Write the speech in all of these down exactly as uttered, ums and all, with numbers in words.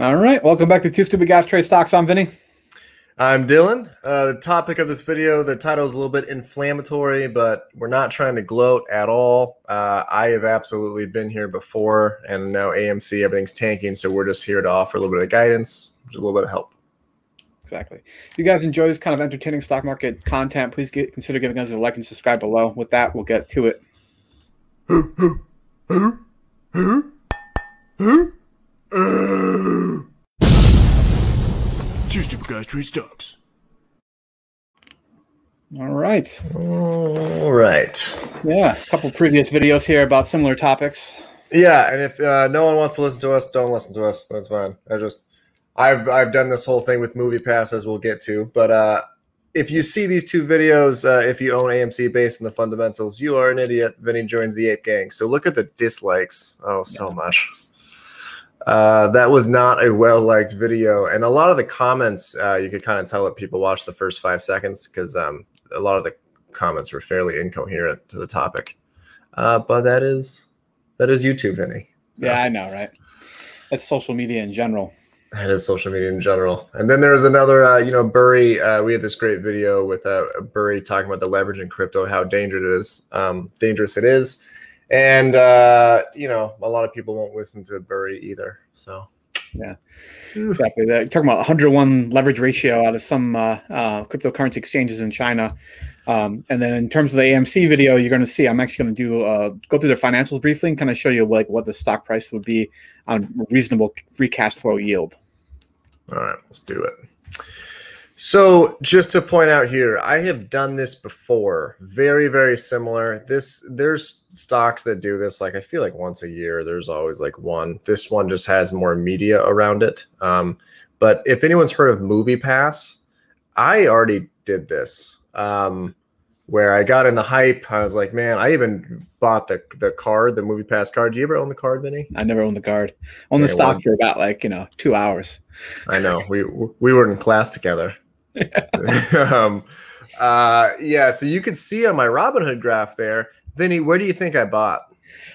All right, welcome back to Two Stupid Guys Trade Stocks. I'm Vinny. I'm Dylan. Uh, the topic of this video, the title is a little bit inflammatory, but we're not trying to gloat at all. Uh, I have absolutely been here before, and now A M C, everything's tanking, so we're just here to offer a little bit of guidance, a little bit of help. Exactly. If you guys enjoy this kind of entertaining stock market content, please get, consider giving us a like and subscribe below. With that, we'll get to it. Two Stupid Guys Trade Stocks. All right. All right. Yeah, a couple previous videos here about similar topics. Yeah, and if uh, no one wants to listen to us, don't listen to us. That's fine. I just, I've I've done this whole thing with MoviePass, as we'll get to. But uh, if you see these two videos, uh, if you own A M C based on the fundamentals, you are an idiot. Vinny joins the ape gang. So look at the dislikes. Oh, so yeah. much. Uh, that was not a well-liked video, and a lot of the comments, uh, you could kind of tell that people watched the first five seconds because um, a lot of the comments were fairly incoherent to the topic. Uh, but that is that is YouTube, Vinny. So. Yeah, I know, right? That's social media in general. That is social media in general. And then there was another, uh, you know, Burry. Uh, we had this great video with uh, Burry talking about the leverage in crypto, how dangerous it is. Um, dangerous it is. And, uh, you know, a lot of people won't listen to Burry either. So, yeah, exactly. That. You're talking about one hundred one leverage ratio out of some uh, uh, cryptocurrency exchanges in China. Um, and then in terms of the A M C video, you're going to see I'm actually going to do uh, go through their financials briefly and kind of show you like what the stock price would be on a reasonable free cash flow yield. All right, let's do it. So just to point out here, I have done this before. Very, very similar. This there's stocks that do this. Like I feel like once a year, there's always like one. This one just has more media around it. Um, but if anyone's heard of MoviePass, I already did this. Um, where I got in the hype, I was like, man, I even bought the the card, the MoviePass card. Do you ever own the card, Vinny? I never owned the card. Owned yeah, the stock well, for about like you know two hours. I know. We we were in class together. um, uh, yeah, so you can see on my Robin Hood graph there, Vinny, where do you think I bought?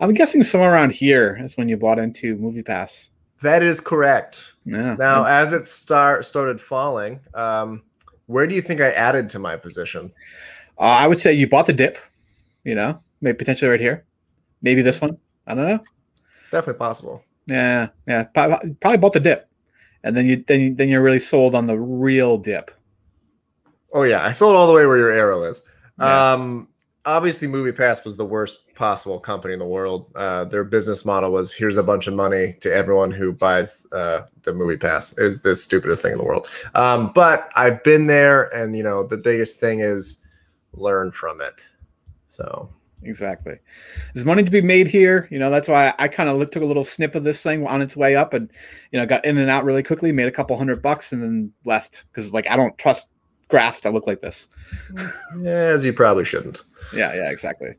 I'm guessing somewhere around here is when you bought into MoviePass. That is correct. Yeah. Now, yeah. as it start, started falling, um, where do you think I added to my position? Uh, I would say you bought the dip, you know, maybe potentially right here. Maybe this one. I don't know. It's definitely possible. Yeah, yeah. Probably, probably bought the dip. And then, you, then, you, then you're really sold on the real dip. Oh, yeah. I sold all the way where your arrow is. Yeah. Um, obviously, MoviePass was the worst possible company in the world. Uh, their business model was, here's a bunch of money to everyone who buys uh, the MoviePass. It was the stupidest thing in the world. Um, but I've been there, and, you know, the biggest thing is learn from it. So... Exactly. There's money to be made here. You know, that's why I kind of took a little snip of this thing on its way up and, you know, got in and out really quickly, made a couple hundred bucks and then left. Cause like, I don't trust graphs that look like this. As you probably shouldn't. Yeah. Yeah, exactly.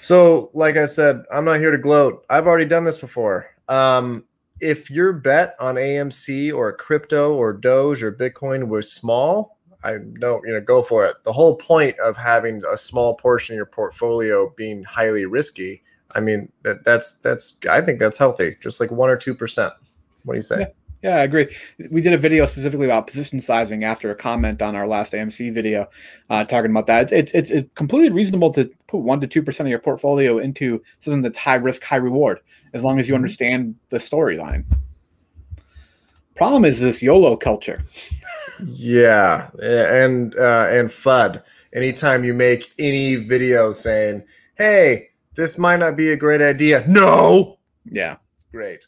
So like I said, I'm not here to gloat. I've already done this before. Um, if your bet on A M C or crypto or Doge or Bitcoin was small, I don't, you know, go for it. The whole point of having a small portion of your portfolio being highly risky, I mean, that that's, that's, I think that's healthy. Just like one or two percent. What do you say? Yeah, yeah, I agree. We did a video specifically about position sizing after a comment on our last A M C video, uh, talking about that. It's, it's, it's completely reasonable to put one to two percent of your portfolio into something that's high risk, high reward, as long as you understand the storyline. Problem is this YOLO culture. Yeah, and uh, and F U D. Anytime you make any video saying, "Hey, this might not be a great idea," no, yeah, it's great.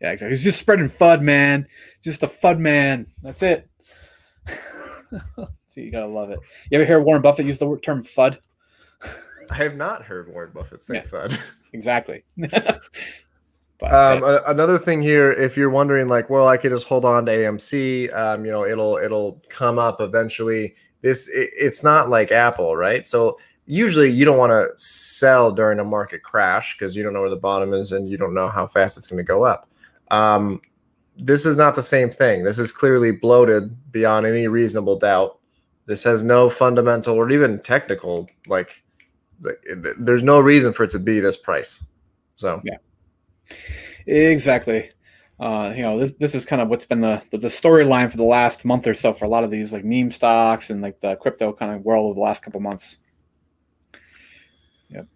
Yeah, exactly. It's just spreading F U D, man. Just a F U D man. That's it. See, you gotta love it. You ever hear Warren Buffett use the term F U D? I have not heard Warren Buffett say yeah, F U D. Exactly. But, um, right. Another thing here, if you're wondering like, well, I could just hold on to A M C, um, you know, it'll, it'll come up eventually. This, it, it's not like Apple, right? So usually you don't want to sell during a market crash because you don't know where the bottom is and you don't know how fast it's going to go up. Um, this is not the same thing. This is clearly bloated beyond any reasonable doubt. This has no fundamental or even technical, like, like there's no reason for it to be this price. So, yeah. Exactly. uh, you know, this this is kind of what's been the the, the storyline for the last month or so for a lot of these like meme stocks and like the crypto kind of world of the last couple months. Yep.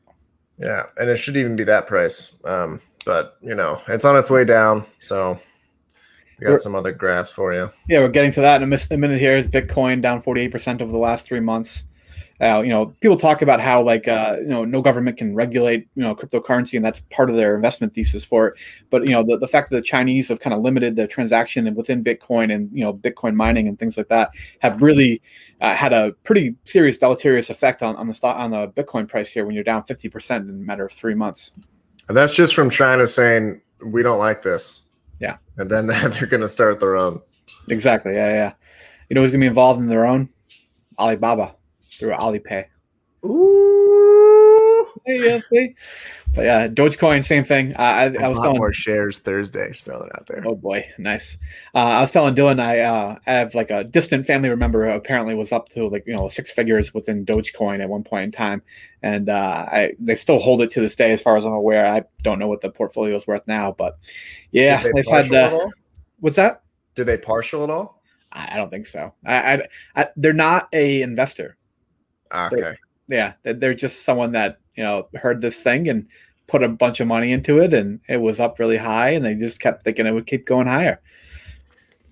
Yeah, and it should even be that price, um, but you know, it's on its way down. So we got we're, some other graphs for you. Yeah, we're getting to that in a minute. Here is Bitcoin down forty-eight percent over the last three months. Uh, you know, people talk about how like, uh, you know, no government can regulate, you know, cryptocurrency, and that's part of their investment thesis for it. But, you know, the, the fact that the Chinese have kind of limited the transaction within Bitcoin and, you know, Bitcoin mining and things like that have really uh, had a pretty serious deleterious effect on, on the stock, on the Bitcoin price here when you're down fifty percent in a matter of three months. And that's just from China saying, we don't like this. Yeah. And then they're going to start their own. Exactly. Yeah, yeah. You know who's going to be involved in their own? Alibaba. Through Alipay. Ooh. Hey, hey. But yeah, Dogecoin, same thing. Uh, I, I was telling more shares Thursday. Just throwing it out there. Oh boy, nice. Uh, I was telling Dylan, I, uh, I have like a distant family member who apparently was up to like you know six figures within Dogecoin at one point in time, and uh, I they still hold it to this day, as far as I'm aware. I don't know what the portfolio is worth now, but yeah, Did they they've had. Uh, what's that? Did they partial at all? I, I don't think so. I, I, I they're not a investor. Okay. They're, yeah, they're just someone that you know heard this thing and put a bunch of money into it, and it was up really high, and they just kept thinking it would keep going higher.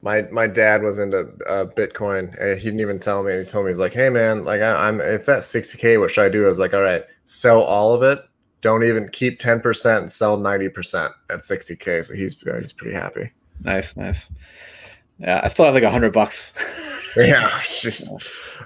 My my dad was into uh, Bitcoin. He didn't even tell me. He told me he's like, "Hey man, like I, I'm it's at sixty K. What should I do?" I was like, "All right, sell all of it. Don't even keep ten percent. Sell ninety percent at sixty K." So he's he's pretty happy. Nice, nice. Yeah, I still have like a hundred bucks. Yeah.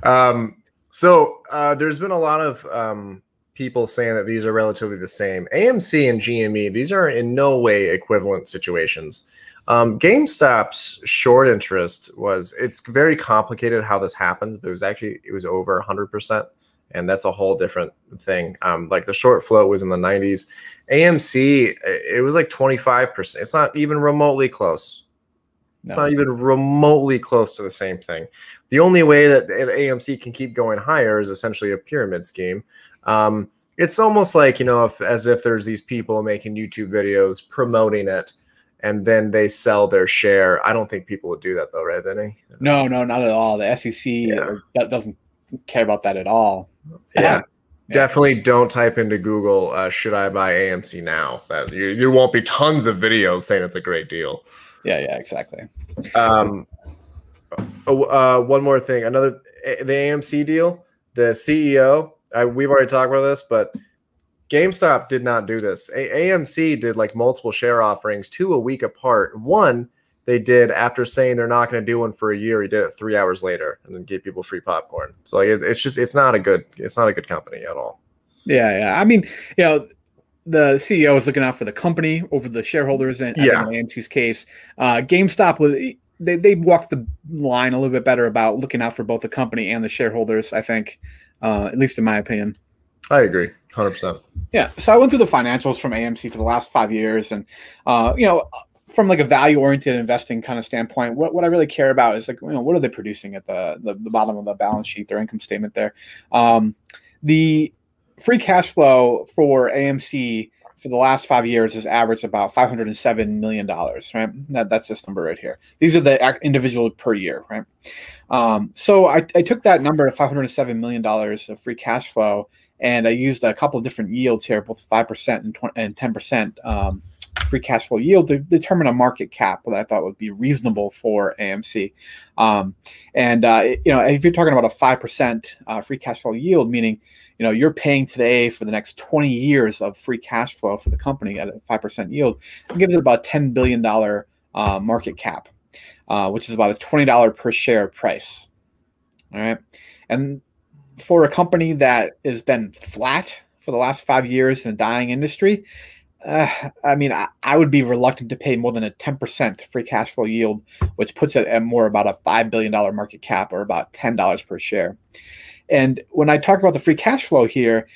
um. So uh, there's been a lot of um, people saying that these are relatively the same. A M C and G M E, these are in no way equivalent situations. Um, GameStop's short interest was, it's very complicated how this happens. There was actually, it was over one hundred percent, and that's a whole different thing. Um, like the short float was in the nineties. A M C, it was like twenty-five percent. It's not even remotely close. No. Not even remotely close to the same thing. The only way that A M C can keep going higher is essentially a pyramid scheme. Um, it's almost like, you know, if, as if there's these people making YouTube videos promoting it, and then they sell their share. I don't think people would do that, though, right, Vinny? No, no, not at all. The S E C yeah. that doesn't care about that at all. Yeah. Yeah. Definitely don't type into Google, uh, should I buy A M C now? That, you, there won't be tons of videos saying it's a great deal. Yeah, yeah, exactly. Um, uh, one more thing. Another, the A M C deal, the C E O, I, we've already talked about this, but GameStop did not do this. A AMC did like multiple share offerings, two a week apart. One they did after saying they're not going to do one for a year. He did it three hours later and then gave people free popcorn. So like, it, it's just, it's not a good, it's not a good company at all. Yeah, yeah. I mean, you know, the C E O is looking out for the company over the shareholders, and yeah. A M C's case, uh, GameStop was they they walked the line a little bit better about looking out for both the company and the shareholders. I think, uh, at least in my opinion. I agree, one hundred percent. Yeah, so I went through the financials from A M C for the last five years, and uh, you know, from like a value-oriented investing kind of standpoint, what, what I really care about is like you know what are they producing at the the, the bottom of the balance sheet, their income statement there, um, the free cash flow for A M C for the last five years has averaged about five hundred seven million dollars, right? That, that's this number right here. These are the individual per year, right? Um, so I, I took that number of five hundred seven million dollars of free cash flow, and I used a couple of different yields here, both five percent and, and ten percent um, free cash flow yield to determine a market cap that I thought would be reasonable for A M C. Um, and, uh, you know, if you're talking about a five percent uh, free cash flow yield, meaning, you know, you're paying today for the next twenty years of free cash flow for the company at a five percent yield, it gives it about ten billion dollars uh, market cap, uh, which is about a twenty dollars per share price. All right. And for a company that has been flat for the last five years in a dying industry, Uh, I mean, I, I would be reluctant to pay more than a ten percent free cash flow yield, which puts it at more about a five billion dollars market cap, or about ten dollars per share. And when I talk about the free cash flow here,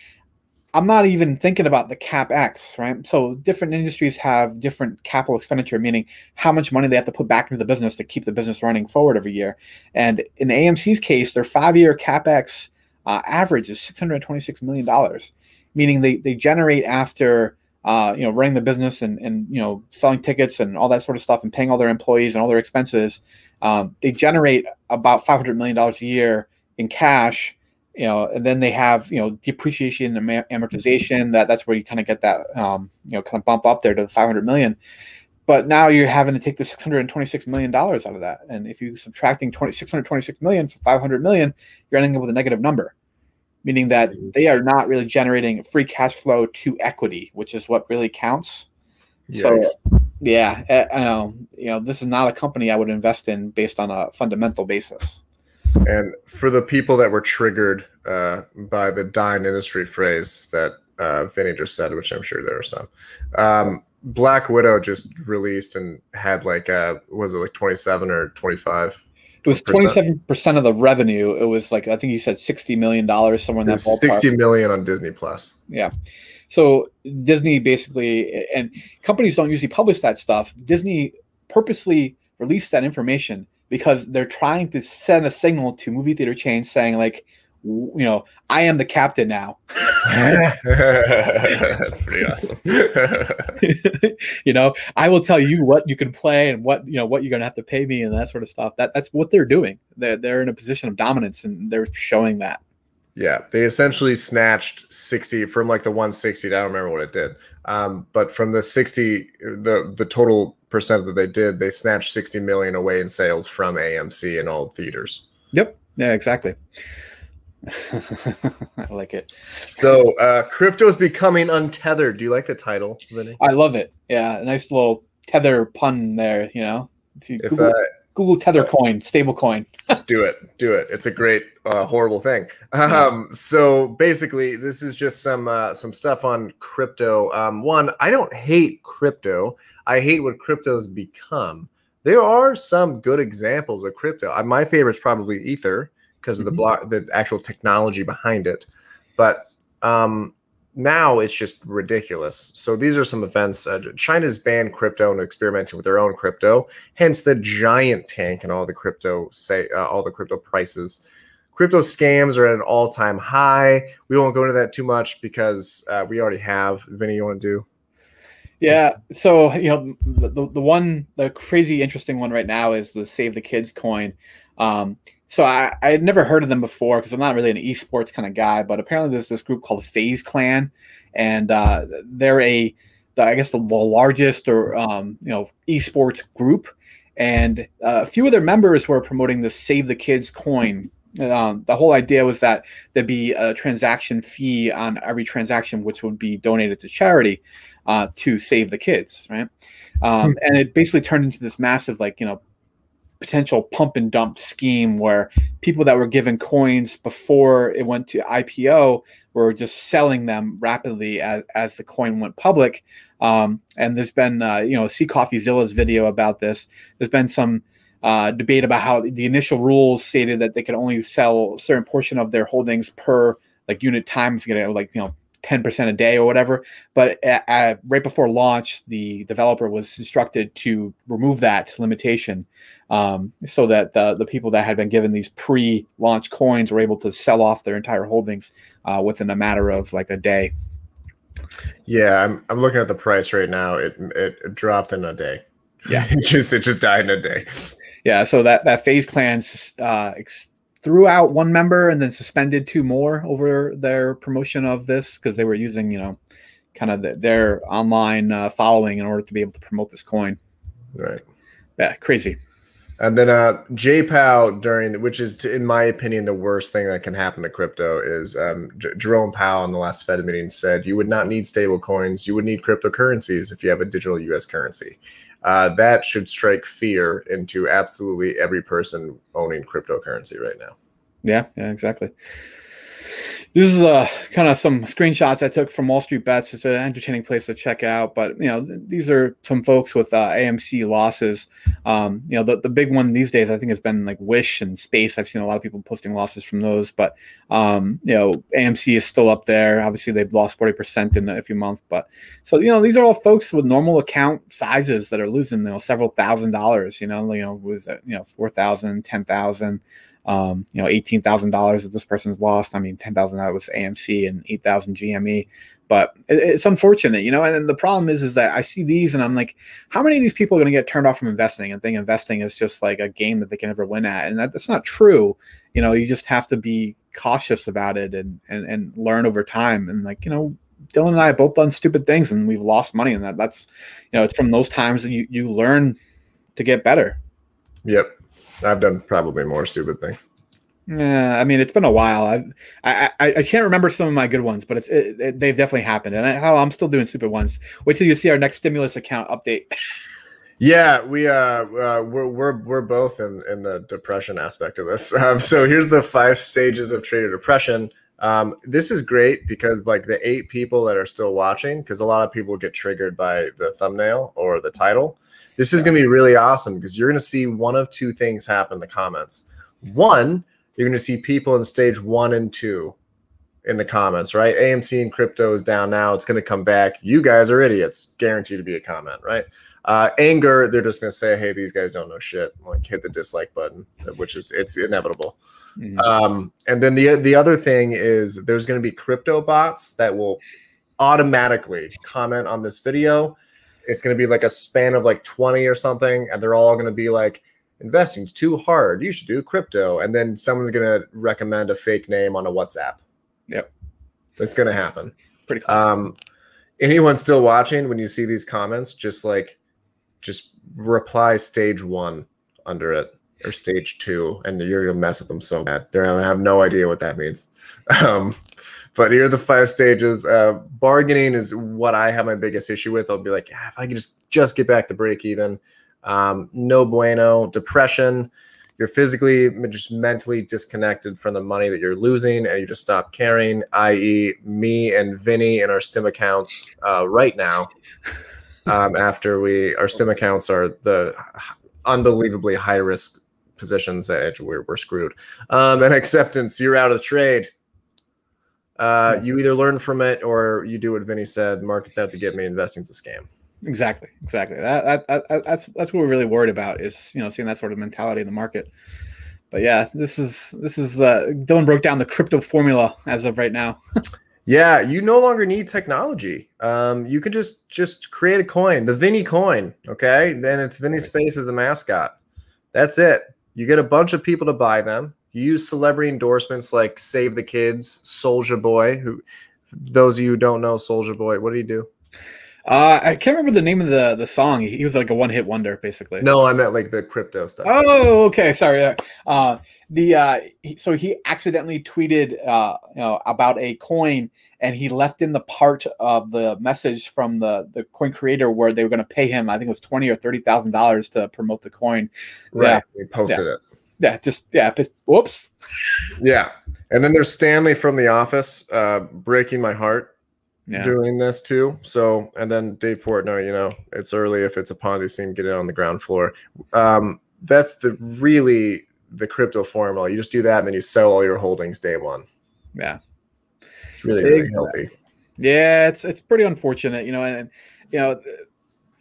I'm not even thinking about the CapEx, right? So different industries have different capital expenditure, meaning how much money they have to put back into the business to keep the business running forward every year. And in A M C's case, their five-year CapEx uh, average is six hundred twenty-six million dollars, meaning they, they generate after uh, you know, running the business and, and, you know, selling tickets and all that sort of stuff and paying all their employees and all their expenses, um, they generate about five hundred million dollars a year in cash, you know, and then they have, you know, depreciation and amortization. That that's where you kind of get that, um, you know, kind of bump up there to the five hundred million. But now you're having to take the six hundred twenty-six million dollars out of that. And if you're subtracting six hundred twenty-six million dollars for five hundred million dollars, you're ending up with a negative number, meaning that they are not really generating free cash flow to equity, which is what really counts. Yes. So, yeah, um, you know, this is not a company I would invest in based on a fundamental basis. And for the people that were triggered uh, by the dying industry phrase that uh, Vinny just said, which I'm sure there are some, um, Black Widow just released and had like a, was it like twenty-seven or twenty-five? It was twenty-seven percent of the revenue. It was like, I think you said sixty million dollars, somewhere in that ballpark. sixty million on Disney Plus. Yeah. So Disney basically, and companies don't usually publish that stuff. Disney purposely released that information because they're trying to send a signal to movie theater chains saying like, you know, I am the captain now. That's pretty awesome. You know, I will tell you what you can play and what, you know, what you're going to have to pay me and that sort of stuff. That that's what they're doing. They're, they're in a position of dominance and they're showing that. Yeah. They essentially snatched sixty from like the one sixty. I don't remember what it did. Um, but from the sixty, the, the total percent that they did, they snatched sixty million away in sales from A M C and all theaters. Yep. Yeah, exactly. I like it. So uh crypto is becoming untethered. Do you like the title, Vinny? I love it. Yeah, a nice little tether pun there, you know. If you if, Google, uh, Google tether uh, coin, stable coin. do it. Do it. It's a great uh horrible thing. Um yeah. So basically this is just some uh some stuff on crypto. Um one, I don't hate crypto. I hate what crypto's become. There are some good examples of crypto. Uh, my favorite is probably Ether, because of the block, the actual technology behind it. But um, now it's just ridiculous. So these are some events. Uh, China's banned crypto and experimenting with their own crypto, hence the giant tank and all the crypto say uh, all the crypto prices. Crypto scams are at an all-time high. We won't go into that too much because uh, we already have. Vinny, you want to do? Yeah, so you know the, the the one the crazy interesting one right now is the Save the Kids coin. Um, so I, I had never heard of them before because I'm not really an esports kind of guy, but apparently there's this group called FaZe Clan, and uh, they're a the, I guess the largest or um, you know esports group, and uh, a few of their members were promoting the Save the Kids coin. Um, the whole idea was that there'd be a transaction fee on every transaction, which would be donated to charity uh, to save the kids, right? Um, mm-hmm. And it basically turned into this massive, like, you know, potential pump and dump scheme where people that were given coins before it went to I P O were just selling them rapidly as, as the coin went public. Um, and there's been, uh, you know, see CoffeeZilla's video about this. There's been some Uh, debate about how the initial rules stated that they could only sell a certain portion of their holdings per like unit time, if you get like you know ten percent a day or whatever. But at, at, right before launch, the developer was instructed to remove that limitation um, so that the the people that had been given these pre-launch coins were able to sell off their entire holdings uh, within a matter of like a day. Yeah, I'm I'm looking at the price right now. It it dropped in a day. Yeah, it just it just died in a day. Yeah, so that that FaZe Clan uh, threw out one member and then suspended two more over their promotion of this because they were using, you know, kind of the, their online uh, following in order to be able to promote this coin. Right. Yeah, crazy. And then uh, J POW during, the, which is, to, in my opinion, the worst thing that can happen to crypto is um, J Jerome Powell in the last Fed meeting said, you would not need stable coins. You would need cryptocurrencies if you have a digital U S currency. Uh, that should strike fear into absolutely every person owning cryptocurrency right now. Yeah, yeah, exactly. This is uh, kind of some screenshots I took from Wall Street Bets. It's an entertaining place to check out. But, you know, these are some folks with uh, A M C losses. Um, you know, the, the big one these days, I think, has been like Wish and Space. I've seen a lot of people posting losses from those. But, um, you know, A M C is still up there. Obviously, they've lost forty percent in a few months. But so, you know, these are all folks with normal account sizes that are losing, you know, several thousand dollars, you know, you know, with, you know, four thousand, ten thousand. um, you know, eighteen thousand dollars that this person's lost. I mean, ten thousand dollars that was A M C and eight thousand dollars G M E, but it, it's unfortunate, you know? And then the problem is, is that I see these and I'm like, how many of these people are going to get turned off from investing and think investing is just like a game that they can never win at? And that, that's not true. You know, you just have to be cautious about it and, and, and learn over time. And like, you know, Dylan and I have both done stupid things and we've lost money in that. That's, you know, it's from those times that you, you learn to get better. Yep. I've done probably more stupid things. Yeah. I mean, it's been a while. I, I, I can't remember some of my good ones, but it's, it, it, they've definitely happened. And I, hell, I'm still doing stupid ones. Wait till you see our next stimulus account update. Yeah, we uh, uh we're, we're we're both in in the depression aspect of this. Um, so here's the five stages of trader depression. Um, this is great because like the eight people that are still watching, because a lot of people get triggered by the thumbnail or the title. This is going to be really awesome because you're going to see one of two things happen in the comments. One, you're going to see people in stage one and two in the comments, right? A M C and crypto is down now. It's going to come back. You guys are idiots. Guaranteed to be a comment, right? Uh, anger, they're just going to say, hey, these guys don't know shit. Like, hit the dislike button, which is, it's inevitable. Mm-hmm. Um, and then the, the other thing is there's going to be crypto bots that will automatically comment on this video. It's going to be like a span of like twenty or something. And they're all going to be like, investing's too hard. You should do crypto. And then someone's going to recommend a fake name on a WhatsApp. Yep. That's going to happen. Pretty close. Um, anyone still watching, when you see these comments, just like, just reply stage one under it or stage two, and you're going to mess with them so bad. They're going to have no idea what that means. Um, but here are the five stages. Uh, bargaining is what I have my biggest issue with. I'll be like, ah, if I can just, just get back to break even. Um, no bueno. Depression. You're physically, just mentally disconnected from the money that you're losing, and you just stop caring, that is me and Vinny and our stim accounts uh, right now. Um, after we, our stim accounts are the unbelievably high risk positions that we're, we're screwed. Um, and acceptance, you're out of the trade. Uh, you either learn from it or you do what Vinny said, market's out to get me, investing's a scam. Exactly. Exactly. That, that, that, that's, that's what we're really worried about is, you know, seeing that sort of mentality in the market. But yeah, this is, this is the, Dylan broke down the crypto formula as of right now. Yeah, you no longer need technology. Um, you can just just create a coin, the Vinny coin, okay? Then it's Vinny's face as the mascot. That's it. You get a bunch of people to buy them. You use celebrity endorsements like Save the Kids, Soulja Boy. Who, those of you who don't know Soulja Boy, what did he do? Uh, I can't remember the name of the the song. He was like a one hit wonder, basically. No, I meant like the crypto stuff. Oh, okay, sorry. Uh, the uh, he, so he accidentally tweeted, uh, you know, about a coin, and he left in the part of the message from the the coin creator where they were going to pay him. I think it was twenty or thirty thousand dollars to promote the coin. Right, yeah. He posted yeah. it. Yeah, just yeah. Whoops. Yeah, and then there's Stanley from The Office, uh, breaking my heart. Yeah. Doing this too. So, and then Dave Portnoy, you know, it's early. If it's a Ponzi scheme, get it on the ground floor. Um, that's the really the crypto formula. You just do that and then you sell all your holdings day one. Yeah. It's really, really exactly. healthy. Yeah. It's, it's pretty unfortunate, you know, and, and you know,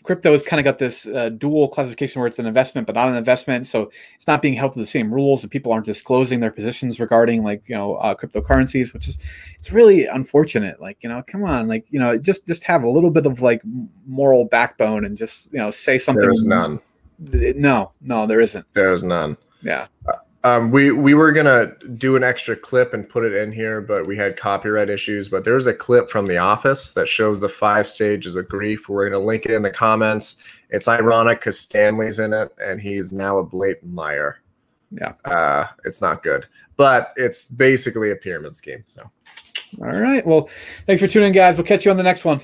crypto has kind of got this uh, dual classification where it's an investment, but not an investment. So it's not being held to the same rules, and people aren't disclosing their positions regarding like, you know, uh, cryptocurrencies, which is, it's really unfortunate. Like, you know, come on, like, you know, just, just have a little bit of like moral backbone and just, you know, say something. There's none. No, no, there isn't. There's none. Yeah. Um, we, we were going to do an extra clip and put it in here, but we had copyright issues. But there's a clip from The Office that shows the five stages of grief. We're going to link it in the comments. It's ironic because Stanley's in it, and he's now a blatant liar. Yeah. Uh, it's not good. But it's basically a pyramid scheme. So, all right. Well, thanks for tuning in, guys. We'll catch you on the next one.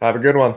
Have a good one.